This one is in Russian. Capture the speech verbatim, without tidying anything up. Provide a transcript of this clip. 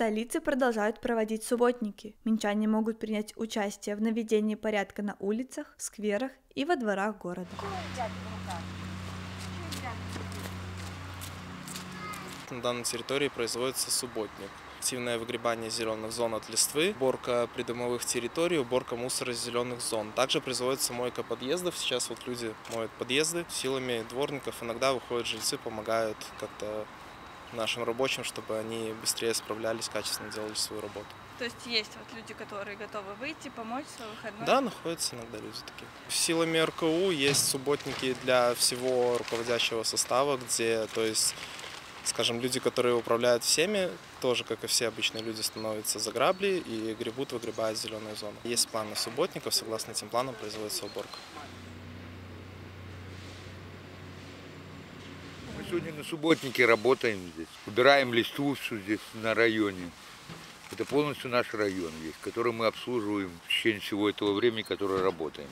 столице продолжают проводить субботники. Минчане могут принять участие в наведении порядка на улицах, скверах и во дворах города. На данной территории производится субботник. Активное выгребание зеленых зон от листвы, уборка придомовых территорий, уборка мусора из зеленых зон. Также производится мойка подъездов. Сейчас вот люди моют подъезды силами дворников. Иногда выходят жильцы, помогают как-то нашим рабочим, чтобы они быстрее справлялись, качественно делали свою работу. То есть есть вот люди, которые готовы выйти, помочь в свой выходной? Да, находятся иногда люди такие. Силами эр ка у есть субботники для всего руководящего состава, где, то есть, скажем, люди, которые управляют всеми, тоже, как и все обычные люди, становятся за грабли и гребут, выгребают зеленую зону. Есть планы субботников, согласно этим планам производится уборка. Мы сегодня на субботнике работаем здесь, убираем листву всю здесь на районе. Это полностью наш район, который мы обслуживаем в течение всего этого времени, которое работаем.